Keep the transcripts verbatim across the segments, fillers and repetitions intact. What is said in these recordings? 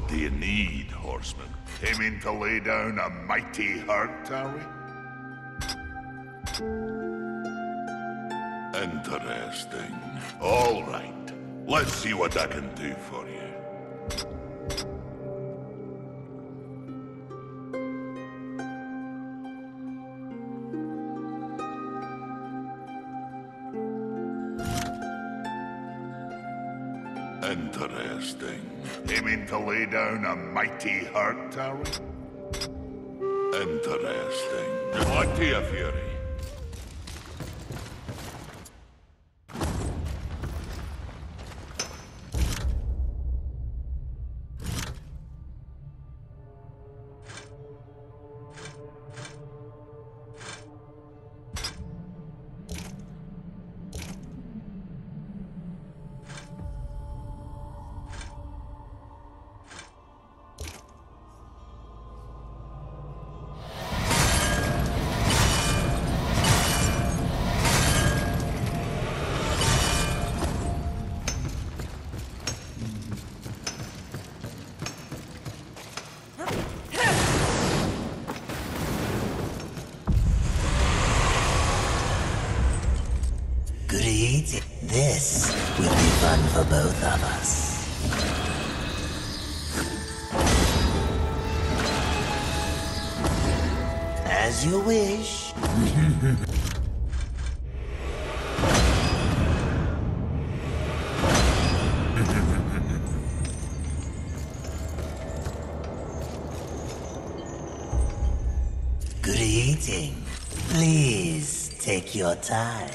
What do you need, horseman? Came in to lay down a mighty hurt, are we? Interesting. All right. Let's see what I can do for you. Interesting. Aiming to lay down a mighty hurt, are we? Interesting. What do you, Fury? This will be fun for both of us. As you wish. Good eating. Please take your time.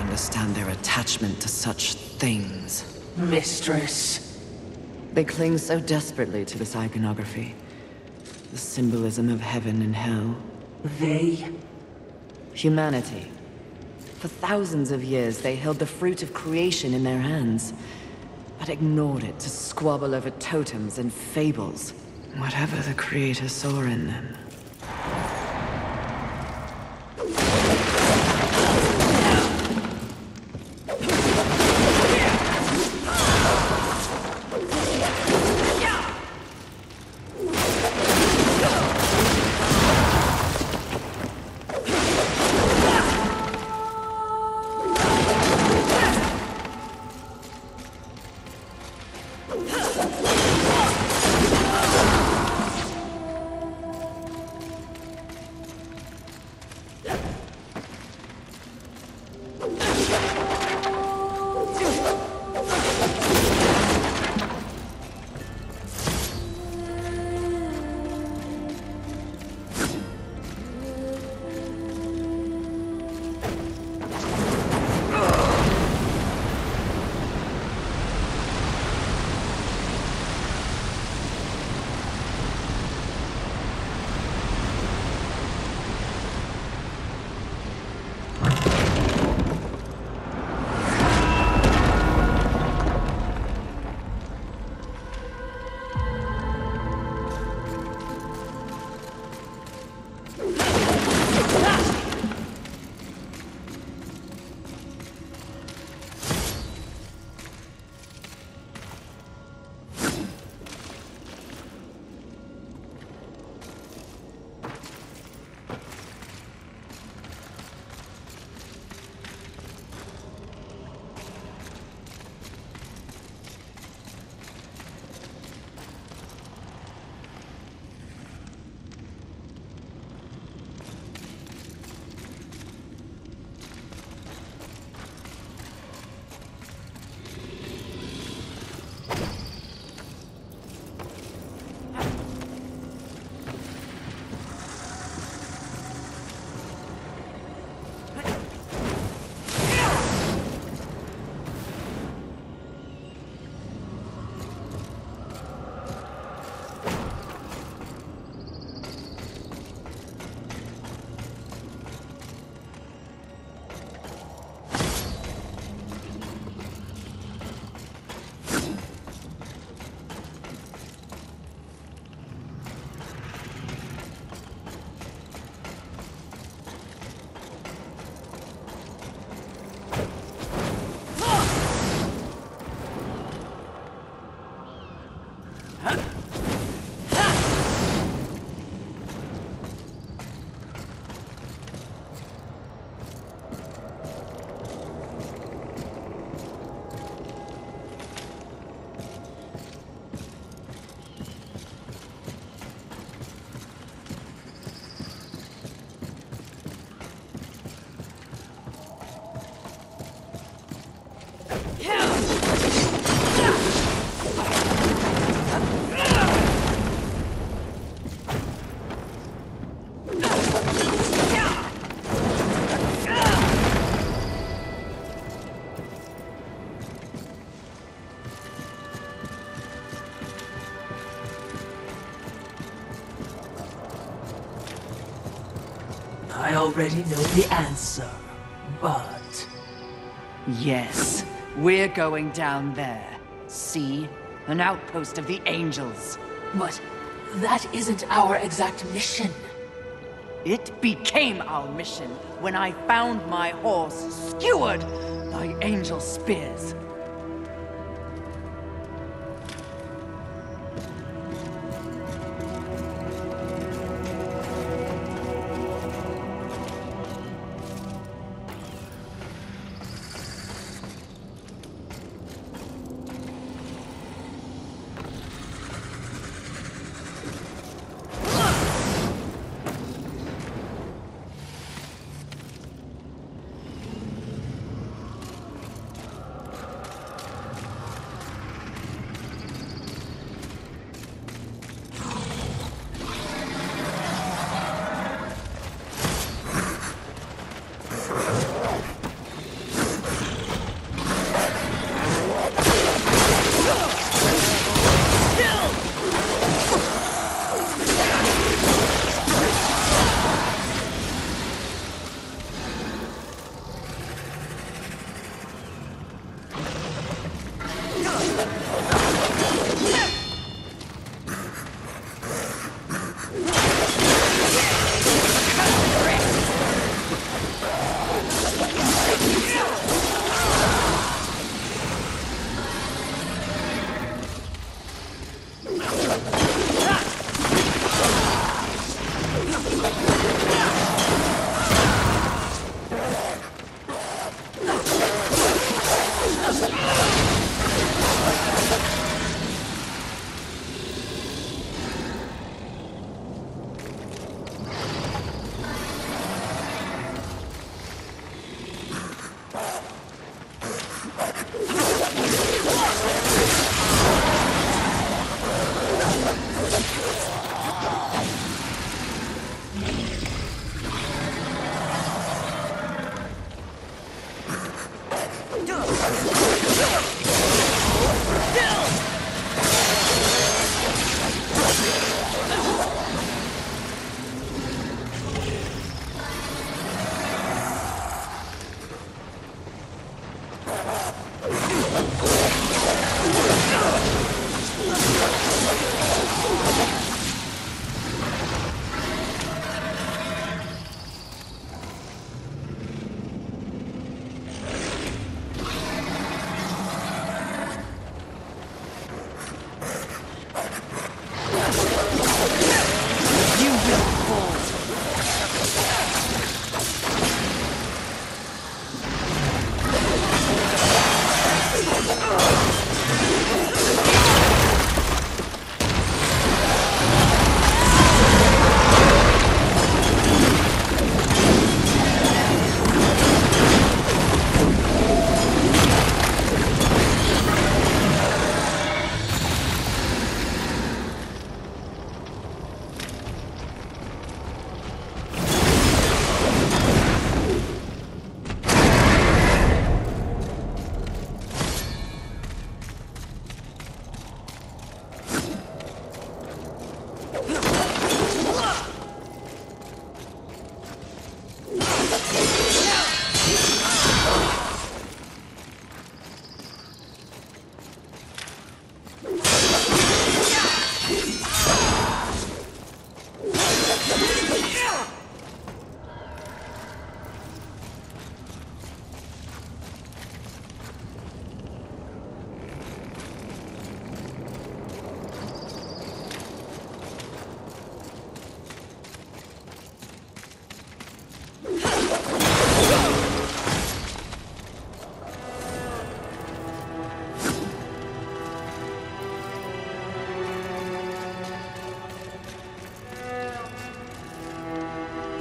Understand their attachment to such things. Mistress. They cling so desperately to this iconography. The symbolism of heaven and hell. They? Humanity. For thousands of years they held the fruit of creation in their hands, but ignored it to squabble over totems and fables. Whatever the creator saw in them. I already know the answer, but... Yes, we're going down there. See? An outpost of the Angels. But that isn't our exact mission. It became our mission when I found my horse skewered by Angel spears.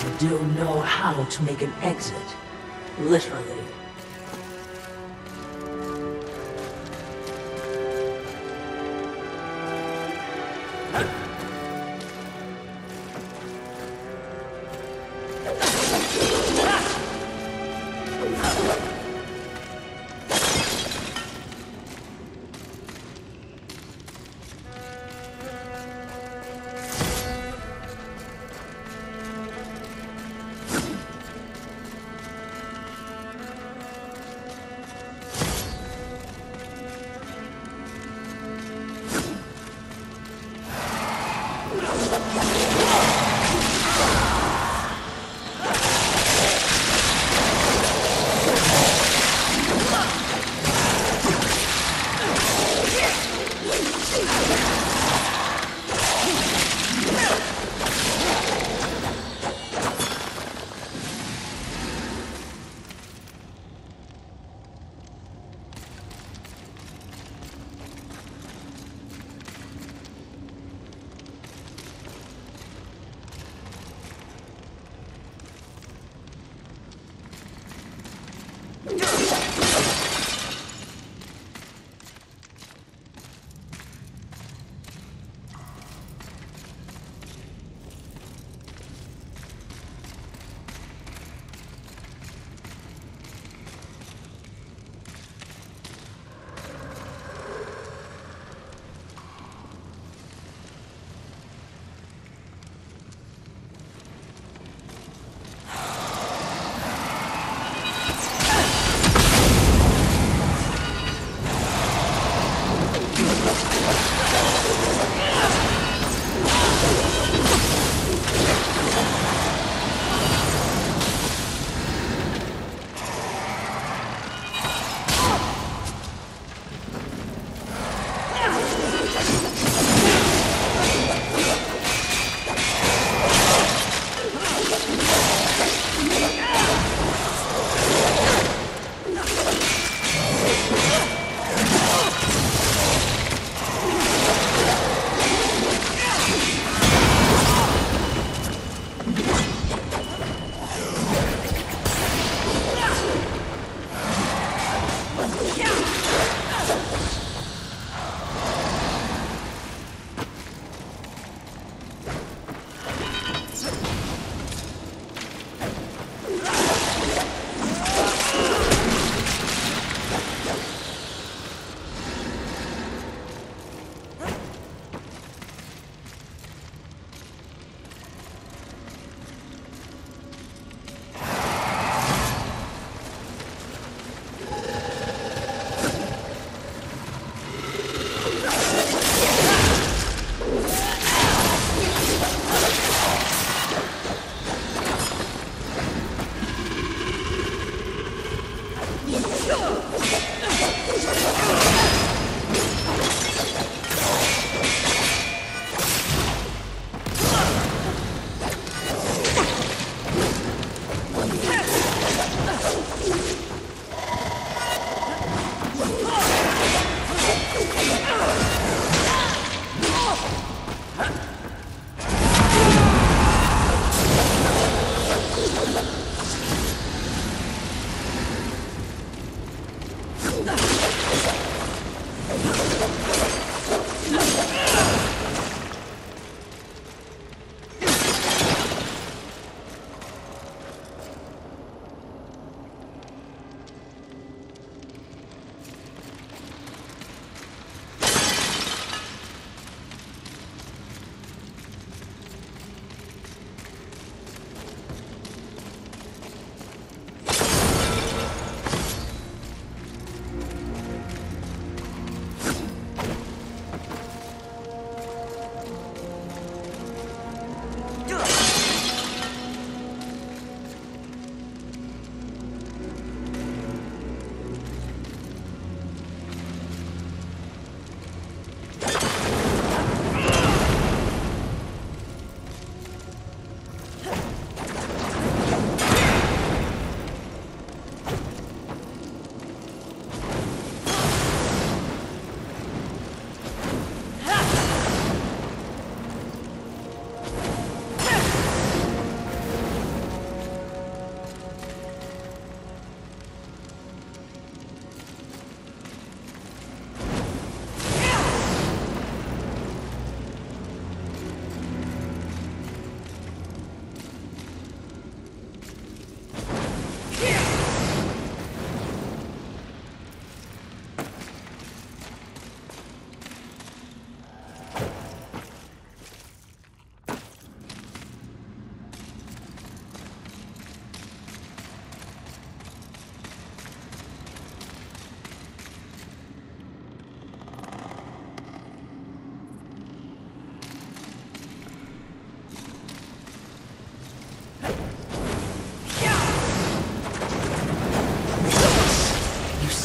I don't know how to make an exit, literally.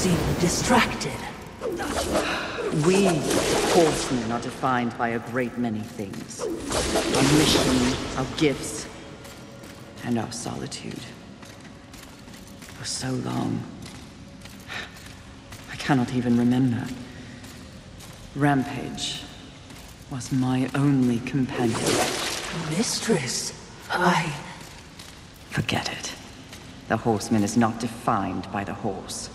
seem distracted. We horsemen are defined by a great many things. Our mission, our gifts, and our solitude. For so long, I cannot even remember. Rampage was my only companion. Mistress, I... Forget it. The horseman is not defined by the horse.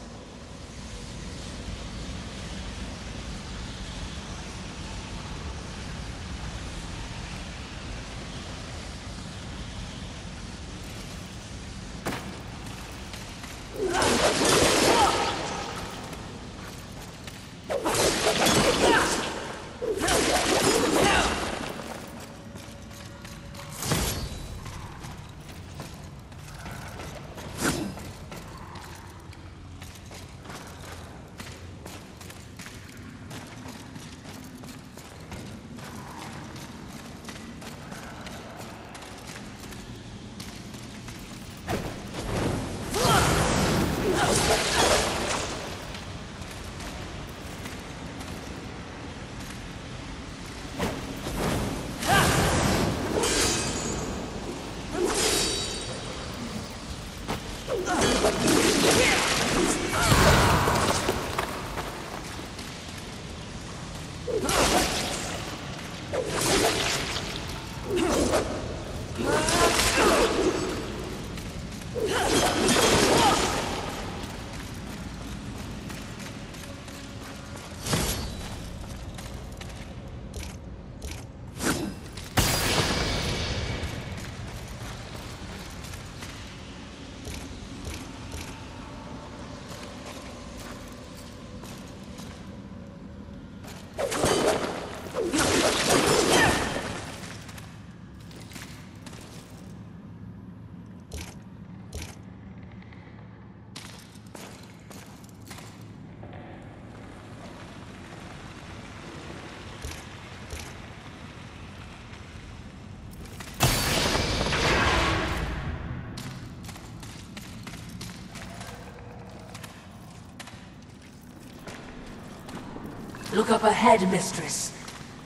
Look up ahead, mistress.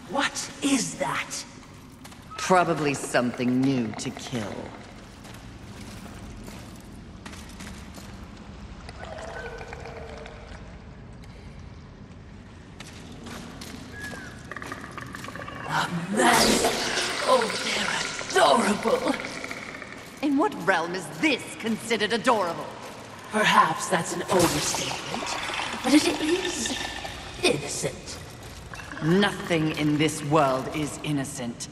What is that? Probably something new to kill. A man! Oh, they're adorable! In what realm is this considered adorable? Perhaps that's an overstatement, but it is... innocent. Nothing in this world is innocent.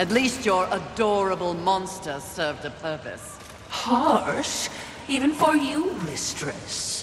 At least your adorable monster served a purpose. Harsh, even for you, mistress.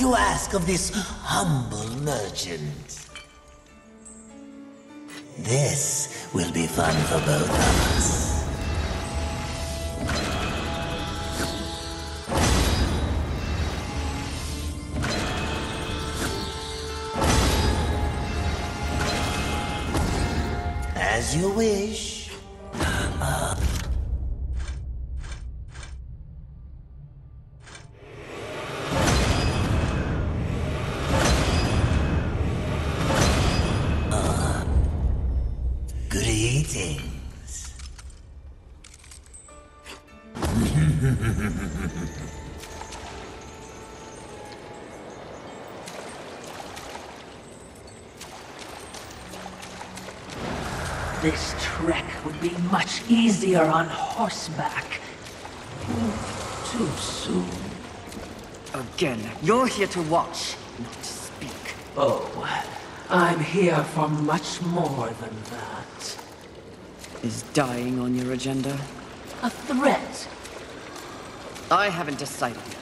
would you ask of this humble merchant? This will be fun for both of us. As you wish. Uh. Uh. Greetings. This trek would be much easier on horseback. Too soon. Again, you're here to watch, not to speak. Oh, I'm here for much more than that. Is dying on your agenda? A threat? I haven't decided yet.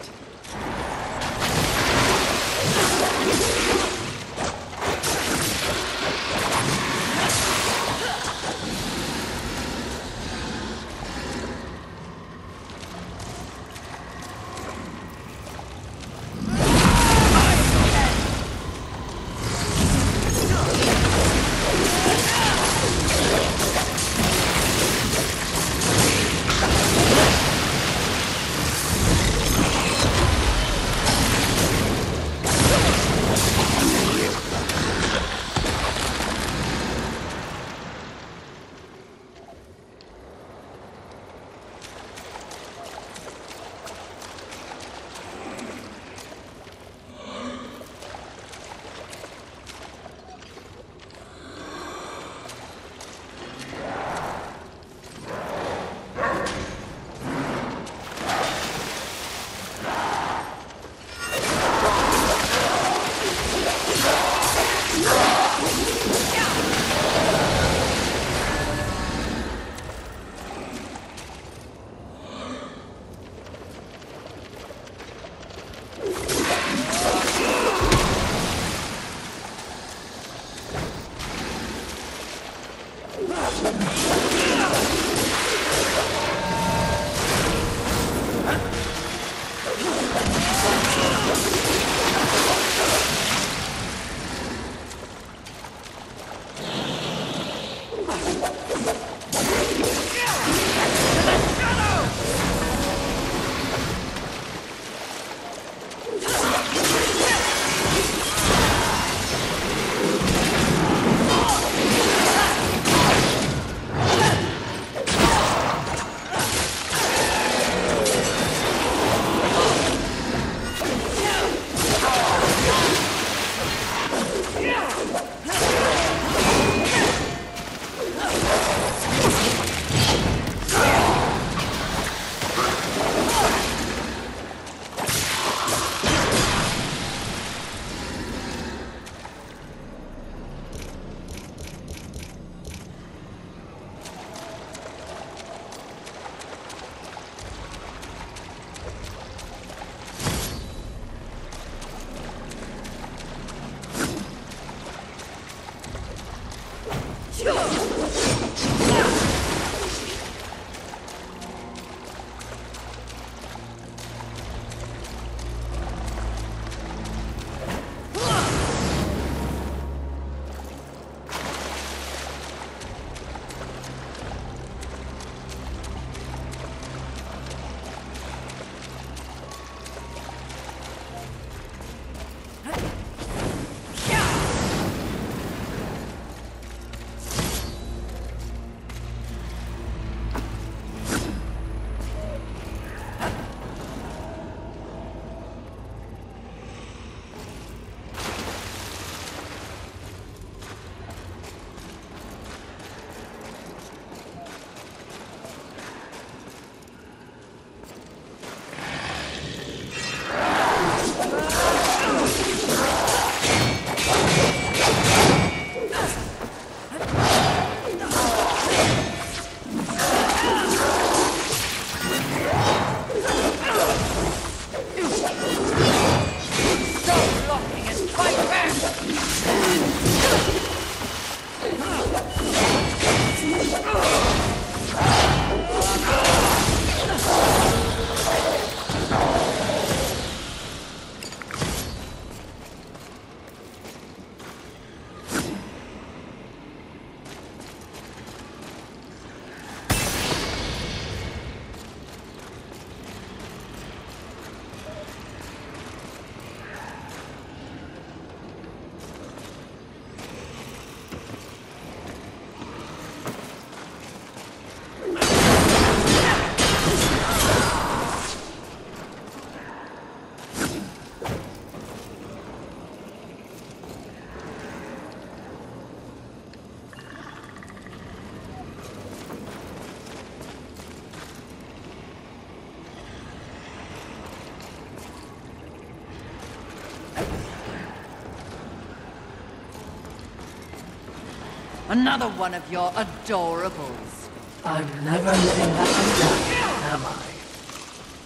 Another one of your adorables. I'm never letting that undone, am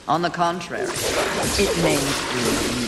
I? On the contrary, it may be.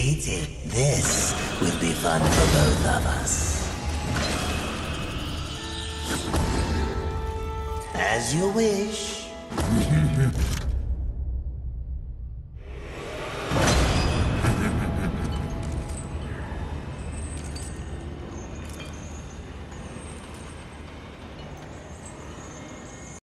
creative. This will be fun for both of us. As you wish.